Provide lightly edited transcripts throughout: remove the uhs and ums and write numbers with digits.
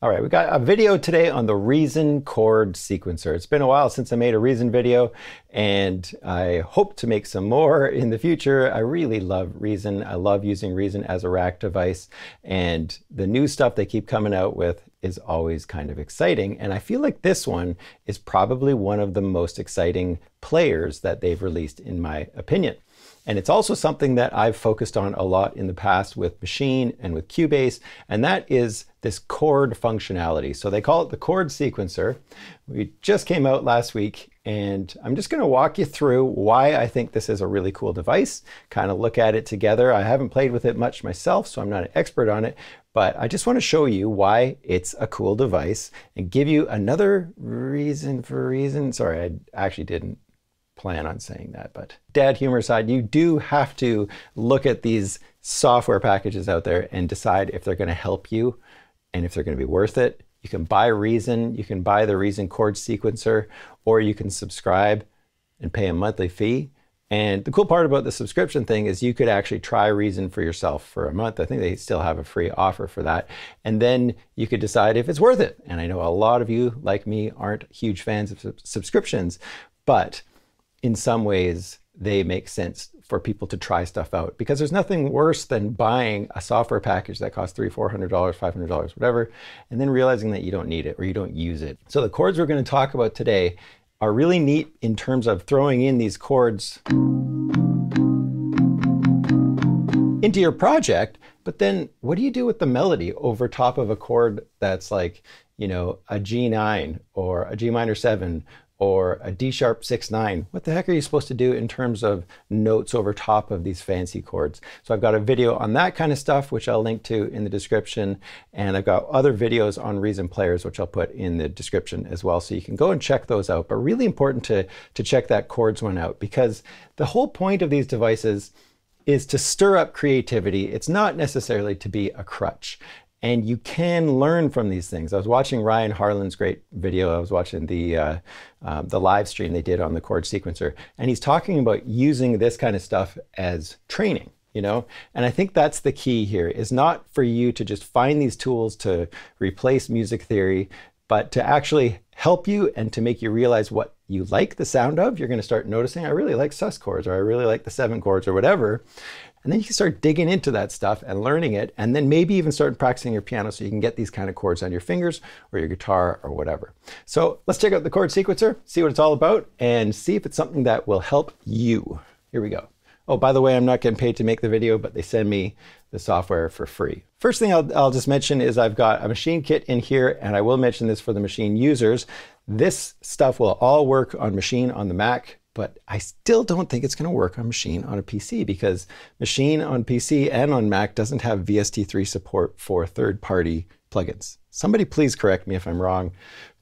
All right, we got a video today on the Reason Chord Sequencer. It's been a while since I made a Reason video, and I hope to make some more in the future. I really love Reason. I love using Reason as a rack device, and the new stuff they keep coming out with is always kind of exciting. And I feel like this one is probably one of the most exciting players that they've released, in my opinion. And it's also something that I've focused on a lot in the past with Maschine and with Cubase, and that is this chord functionality. So they call it the chord sequencer. We just came out last week, and I'm just gonna walk you through why I think this is a really cool device, kind of look at it together. I haven't played with it much myself, so I'm not an expert on it, but I just wanna show you why it's a cool device and give you another reason for Reason. Sorry, I actually didn't plan on saying that, but dad humor aside, you do have to look at these software packages out there and decide if they're going to help you and if they're going to be worth it. You can buy Reason, you can buy the Reason Chord Sequencer, or you can subscribe and pay a monthly fee. And the cool part about the subscription thing is you could actually try Reason for yourself for a month. I think they still have a free offer for that. And then you could decide if it's worth it. And I know a lot of you, like me, aren't huge fans of subscriptions, but in some ways, they make sense for people to try stuff out, because there's nothing worse than buying a software package that costs $300, $400, $500, whatever, and then realizing that you don't need it or you don't use it. So the chords we're going to talk about today are really neat in terms of throwing in these chords into your project, but then what do you do with the melody over top of a chord that's like, you know, a G9 or a G minor 7 or a D sharp 6/9. What the heck are you supposed to do in terms of notes over top of these fancy chords? So I've got a video on that kind of stuff, which I'll link to in the description. And I've got other videos on Reason players, which I'll put in the description as well. So you can go and check those out, but really important to check that chords one out, because the whole point of these devices is to stir up creativity. It's not necessarily to be a crutch. And you can learn from these things. I was watching Ryan Harlan's great video. I was watching the live stream they did on the chord sequencer. And he's talking about using this kind of stuff as training, you know? And I think that's the key here, is not for you to just find these tools to replace music theory, but to actually help you and to make you realize what you like the sound of. You're gonna start noticing, I really like sus chords, or I really like the 7 chords, or whatever. And then you can start digging into that stuff and learning it, and then maybe even start practicing your piano so you can get these kind of chords on your fingers or your guitar or whatever. So let's check out the chord sequencer, see what it's all about, and see if it's something that will help you. Here we go. Oh, by the way, I'm not getting paid to make the video, but they send me the software for free. First thing I'll just mention is I've got a Maschine kit in here, and I will mention this for the Maschine users. This stuff will all work on Maschine on the Mac, but I still don't think it's going to work on Maschine on a PC, because Maschine on PC and on Mac doesn't have VST3 support for third-party plugins. Somebody please correct me if I'm wrong,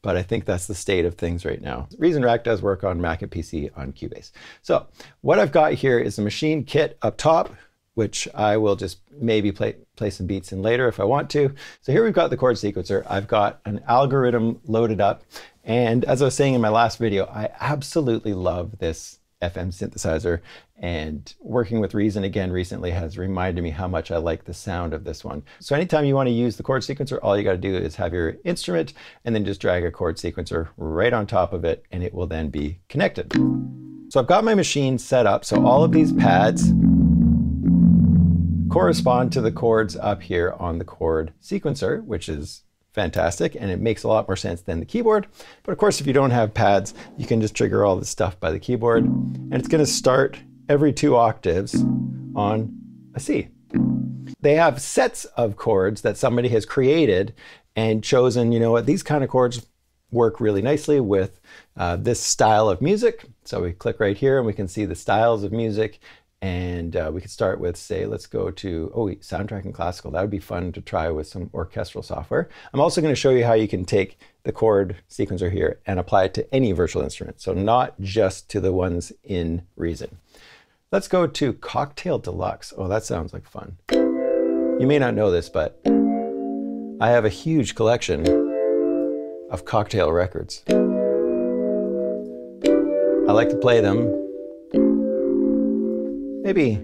but I think that's the state of things right now. Reason Rack does work on Mac and PC on Cubase. So what I've got here is a Maschine kit up top, which I will just maybe play some beats in later if I want to. So here we've got the chord sequencer. I've got an algorithm loaded up. And as I was saying in my last video, I absolutely love this FM synthesizer, and working with Reason again recently has reminded me how much I like the sound of this one. So anytime you want to use the chord sequencer, all you got to do is have your instrument and then just drag a chord sequencer right on top of it, and it will then be connected. So I've got my Maschine set up, so all of these pads correspond to the chords up here on the chord sequencer, which is fantastic, and it makes a lot more sense than the keyboard. But of course, if you don't have pads, you can just trigger all this stuff by the keyboard, and it's going to start every 2 octaves on a C. They have sets of chords that somebody has created and chosen, you know what, these kind of chords work really nicely with this style of music. So we click right here and we can see the styles of music. And we could start with, say, let's go to, oh, soundtrack and classical. That would be fun to try with some orchestral software. I'm also going to show you how you can take the chord sequencer here and apply it to any virtual instrument, so not just to the ones in Reason. Let's go to Cocktail Deluxe. Oh, that sounds like fun. You may not know this, but I have a huge collection of cocktail records. I like to play them. Maybe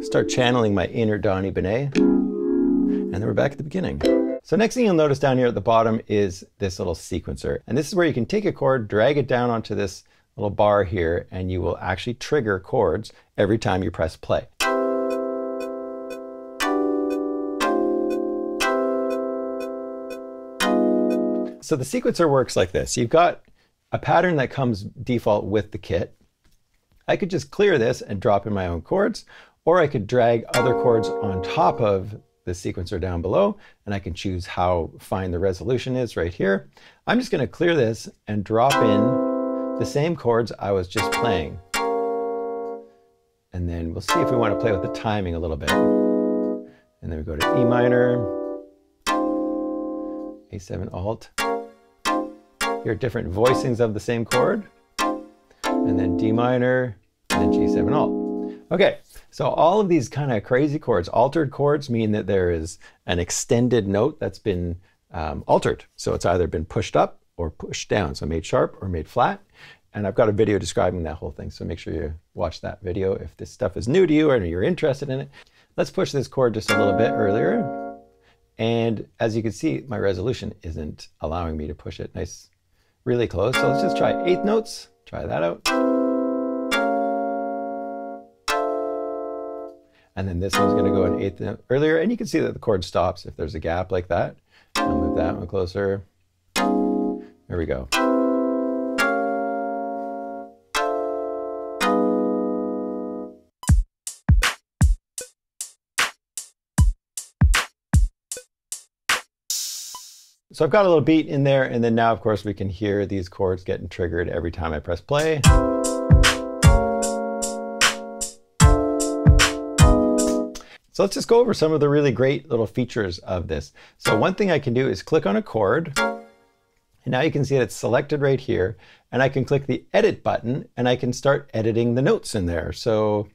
start channeling my inner Donny Benet. And then we're back at the beginning. So next thing you'll notice down here at the bottom is this little sequencer. And this is where you can take a chord, drag it down onto this little bar here, and you will actually trigger chords every time you press play. So the sequencer works like this. You've got a pattern that comes default with the kit. I could just clear this and drop in my own chords, or I could drag other chords on top of the sequencer down below, and I can choose how fine the resolution is right here. I'm just gonna clear this and drop in the same chords I was just playing. And then we'll see if we wanna play with the timing a little bit. And then we go to E minor, A7 Alt. Here are different voicings of the same chord, and then D minor, and then G7 Alt. Okay, so all of these kind of crazy chords, altered chords, mean that there is an extended note that's been altered. So it's either been pushed up or pushed down, so made sharp or made flat. And I've got a video describing that whole thing, so make sure you watch that video if this stuff is new to you or you're interested in it. Let's push this chord just a little bit earlier. And as you can see, my resolution isn't allowing me to push it nice. Really close, so let's just try eighth notes. Try that out. And then this one's gonna go an eighth note earlier, and you can see that the chord stops if there's a gap like that. I'll move that one closer. There we go. So I've got a little beat in there, and then now, of course, we can hear these chords getting triggered every time I press play. So let's just go over some of the really great little features of this. So one thing I can do is click on a chord, and now you can see that it's selected right here, and I can click the edit button, and I can start editing the notes in there. So,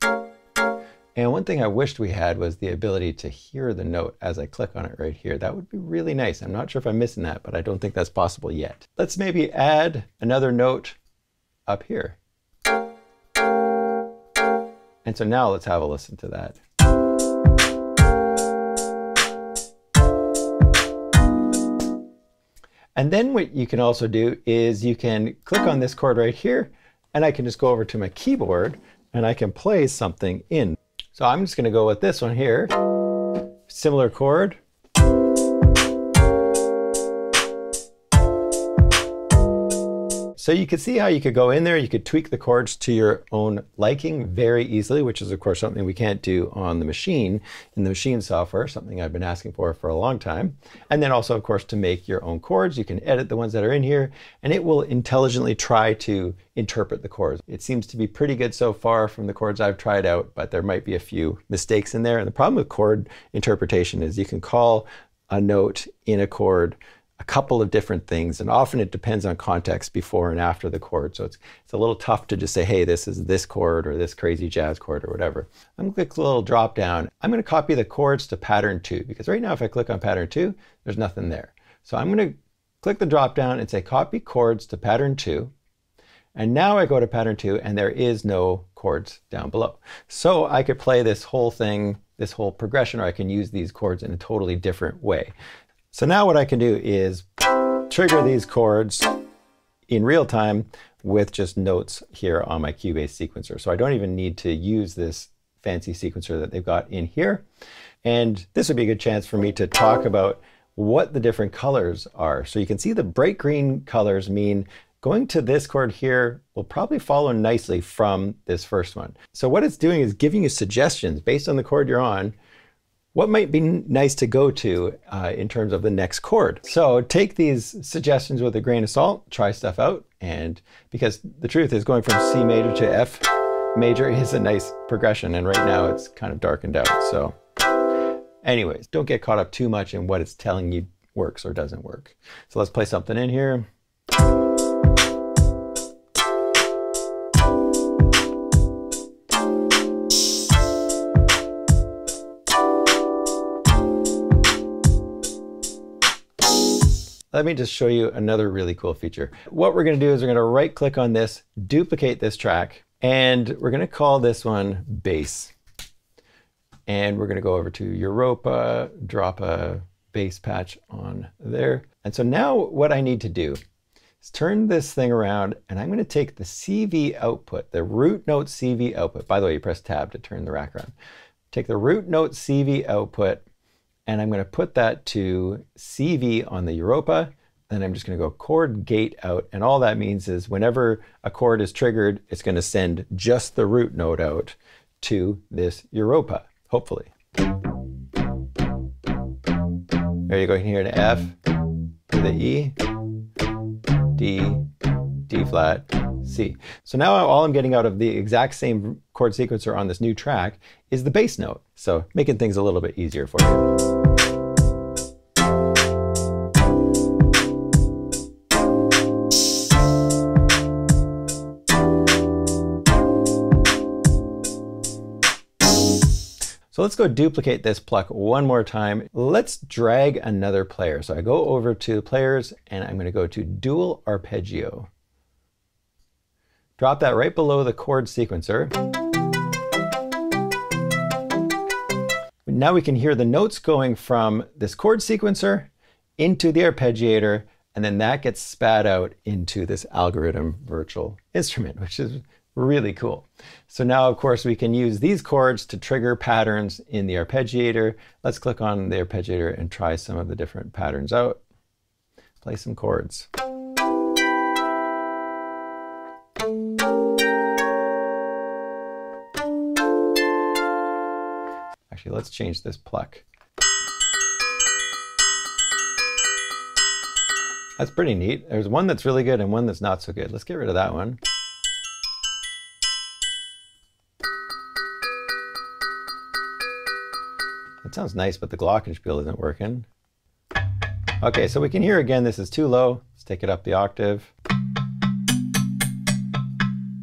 and one thing I wished we had was the ability to hear the note as I click on it right here. That would be really nice. I'm not sure if I'm missing that, but I don't think that's possible yet. Let's maybe add another note up here. And so now let's have a listen to that. And then what you can also do is you can click on this chord right here, and I can just go over to my keyboard and I can play something in. So I'm just gonna go with this one here, similar chord. So you can see how you could go in there, you could tweak the chords to your own liking very easily, which is of course something we can't do on the Maschine, in the Maschine software, something I've been asking for a long time. And then also of course to make your own chords, you can edit the ones that are in here, and it will intelligently try to interpret the chords. It seems to be pretty good so far from the chords I've tried out, but there might be a few mistakes in there. And the problem with chord interpretation is you can call a note in a chord a couple of different things, and often it depends on context before and after the chord. So it's a little tough to just say, hey, this is this chord or this crazy jazz chord or whatever. I'm gonna click a little drop down. I'm gonna copy the chords to pattern 2, because right now if I click on pattern 2, there's nothing there. So I'm gonna click the drop down and say copy chords to pattern 2. And now I go to pattern 2 and there is no chords down below. So I could play this whole thing, this whole progression, or I can use these chords in a totally different way. So now what I can do is trigger these chords in real time with just notes here on my Cubase sequencer. So I don't even need to use this fancy sequencer that they've got in here. And this would be a good chance for me to talk about what the different colors are. So you can see the bright green colors mean going to this chord here will probably follow nicely from this first one. So what it's doing is giving you suggestions based on the chord you're on, what might be nice to go to in terms of the next chord. So take these suggestions with a grain of salt, try stuff out, and because the truth is going from C major to F major is a nice progression, and right now it's kind of darkened out. So anyways, don't get caught up too much in what it's telling you works or doesn't work. So let's play something in here. Let me just show you another really cool feature. What we're going to do is we're going to right click on this, duplicate this track, and we're going to call this one bass. And we're going to go over to Europa, drop a bass patch on there. And so now what I need to do is turn this thing around, and I'm going to take the CV output, the root note CV output. By the way, you press tab to turn the rack around. Take the root note CV output, and I'm going to put that to CV on the Europa. Then I'm just going to go chord gate out. And all that means is whenever a chord is triggered, it's going to send just the root note out to this Europa, hopefully. There you go. You can hear an F to the E, D, D flat, C. So now all I'm getting out of the exact same chord sequencer on this new track is the bass note. So making things a little bit easier for you. So let's go duplicate this pluck one more time. Let's drag another player. So I go over to players, and I'm going to go to dual arpeggio. Drop that right below the chord sequencer. Now we can hear the notes going from this chord sequencer into the arpeggiator, and then that gets spat out into this algorithm virtual instrument, which is really cool. So now, of course, we can use these chords to trigger patterns in the arpeggiator. Let's click on the arpeggiator and try some of the different patterns out. Play some chords. Actually, let's change this pluck. That's pretty neat. There's one that's really good and one that's not so good. Let's get rid of that one. It sounds nice, but the glockenspiel isn't working. Okay, so we can hear again, this is too low. Let's take it up the octave.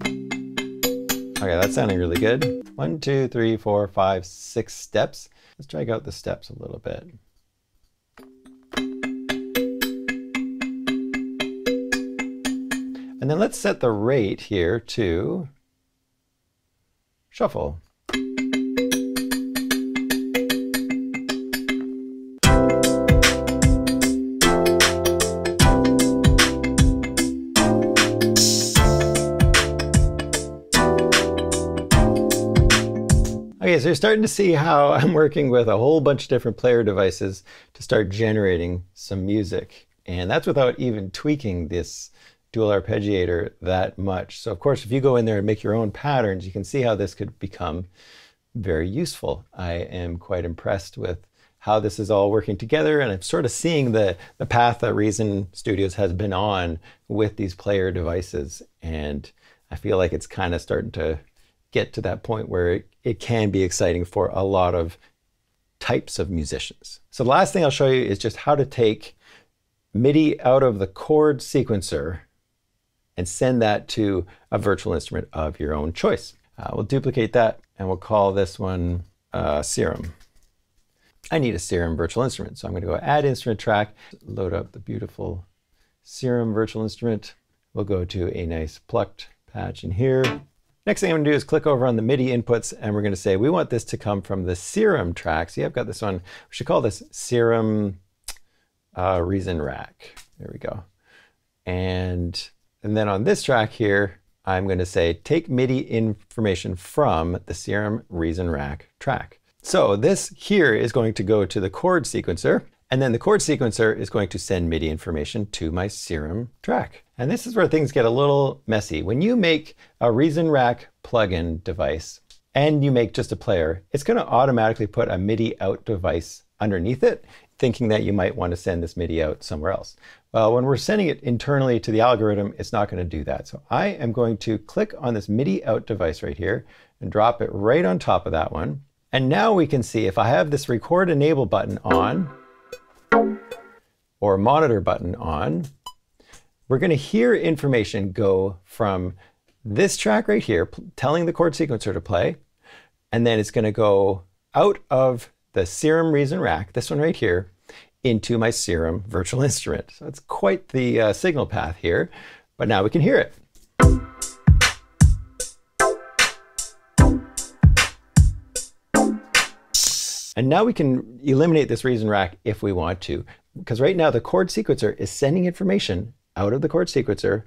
Okay, that's sounding really good. 1, 2, 3, 4, 5, 6 steps. Let's drag out the steps a little bit. And then let's set the rate here to shuffle. Okay, so you're starting to see how I'm working with a whole bunch of different player devices to start generating some music. And that's without even tweaking this dual arpeggiator that much. So of course, if you go in there and make your own patterns, you can see how this could become very useful. I am quite impressed with how this is all working together, and I'm sort of seeing the path that Reason Studios has been on with these player devices. And I feel like it's kind of starting to get to that point where it can be exciting for a lot of types of musicians. So the last thing I'll show you is just how to take MIDI out of the chord sequencer and send that to a virtual instrument of your own choice. We'll duplicate that, and we'll call this one Serum. I need a Serum virtual instrument, so I'm going to go add instrument track, load up the beautiful Serum virtual instrument. We'll go to a nice plucked patch in here. Next thing I'm going to do is click over on the MIDI inputs, and we're going to say we want this to come from the Serum track. See, I've got this one. We should call this Serum Reason Rack. There we go. And then on this track here, I'm going to say take MIDI information from the Serum Reason Rack track. So this here is going to go to the chord sequencer, and then the chord sequencer is going to send MIDI information to my Serum track. And this is where things get a little messy. When you make a Reason Rack plugin device and you make just a player, it's going to automatically put a MIDI out device underneath it, thinking that you might want to send this MIDI out somewhere else. Well, when we're sending it internally to the algorithm, it's not going to do that. So I am going to click on this MIDI out device right here and drop it right on top of that one. And now we can see if I have this record enable button on, or monitor button on, we're going to hear information go from this track right here, telling the chord sequencer to play, and then it's going to go out of the Serum Reason Rack, this one right here, into my Serum virtual instrument. So that's quite the signal path here, but now we can hear it. And now we can eliminate this reason rack if we want to, because right now the chord sequencer is sending information out of the chord sequencer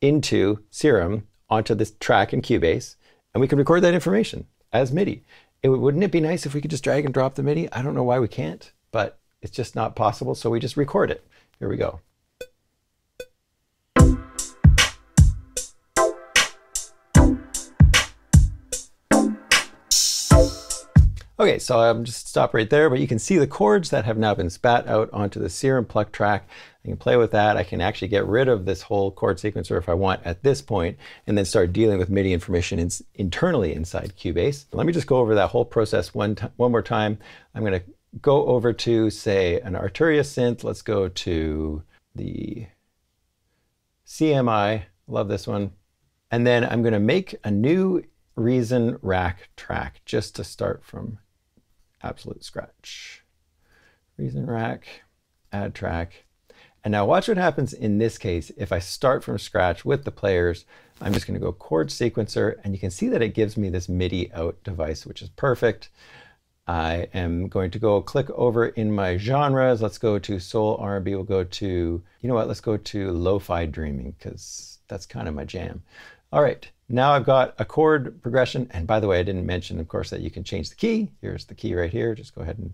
into Serum onto this track in Cubase, and we can record that information as MIDI. Wouldn't it be nice if we could just drag and drop the MIDI? I don't know why we can't, but it's just not possible, so we just record it. Here we go. Okay, so I'm just stop right there, but you can see the chords that have now been spat out onto the Serum pluck track. I can play with that. I can actually get rid of this whole chord sequencer if I want at this point, and then start dealing with MIDI information internally inside Cubase. Let me just go over that whole process one more time. I'm going to go over to, say, an Arturia synth. Let's go to the CMI. Love this one. And then I'm going to make a new Reason rack track just to start from absolute scratch. Reason rack, add track. And now watch what happens in this case. If I start from scratch with the players, I'm just going to go chord sequencer, and you can see that it gives me this MIDI out device, which is perfect. I am going to go click over in my genres. Let's go to soul R&B. We'll go to, you know what, let's go to lo-fi dreaming, because that's kind of my jam. All right. Now I've got a chord progression, and by the way, I didn't mention, of course, that you can change the key. Here's the key right here. Just go ahead and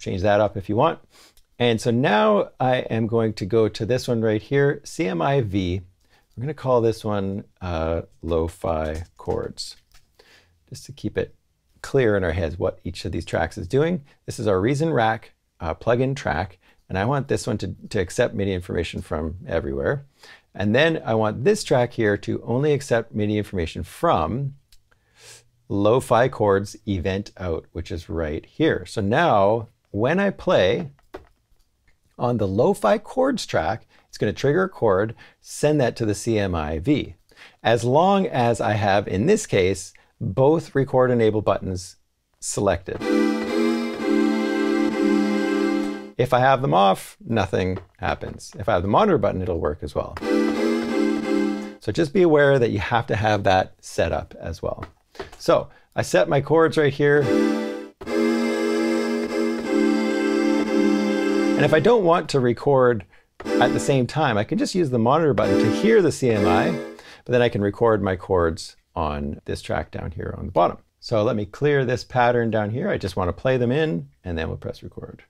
change that up if you want. And so now I am going to go to this one right here, CMI V. We're going to call this one lo-fi chords, just to keep it clear in our heads what each of these tracks is doing. This is our Reason Rack plugin track, and I want this one to accept MIDI information from everywhere. And then I want this track here to only accept MIDI information from lo-fi chords event out, which is right here. So now when I play on the lo-fi chords track, it's going to trigger a chord, send that to the CMIV. As long as I have, in this case, both record enable buttons selected. If I have them off, nothing happens. If I have the monitor button, it'll work as well. So just be aware that you have to have that set up as well. So I set my chords right here. And if I don't want to record at the same time, I can just use the monitor button to hear the CMI, but then I can record my chords on this track down here on the bottom. So let me clear this pattern down here. I just want to play them in, and then we'll press record.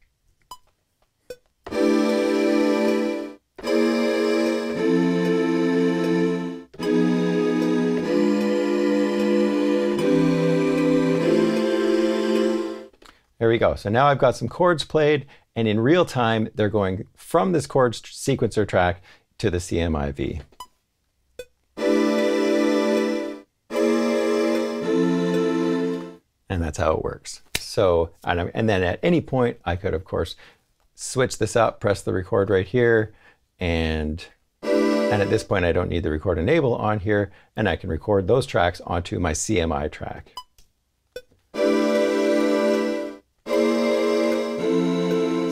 There we go. So now I've got some chords played, and in real time, they're going from this chords sequencer track to the CMIV. And that's how it works. So, and then at any point, I could, of course, switch this up, press the record right here, and at this point, I don't need the record enable on here, and I can record those tracks onto my CMI track.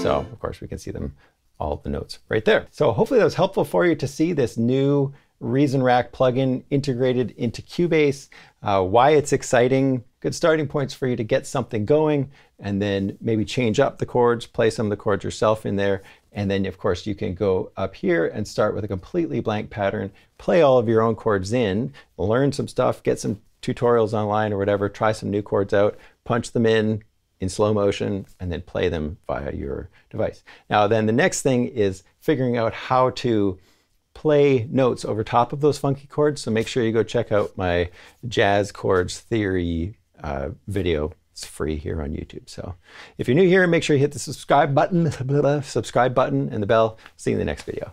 So of course we can see them, all the notes right there. So hopefully that was helpful for you to see this new Reason Rack plugin integrated into Cubase, why it's exciting, good starting points for you to get something going, and then maybe change up the chords, play some of the chords yourself in there. And then of course you can go up here and start with a completely blank pattern, play all of your own chords in, learn some stuff, get some tutorials online or whatever, try some new chords out, punch them in slow motion, and then play them via your device. Now then the next thing is figuring out how to play notes over top of those funky chords. So make sure you go check out my jazz chords theory video. It's free here on YouTube. So if you're new here, make sure you hit the subscribe button and the bell. See you in the next video.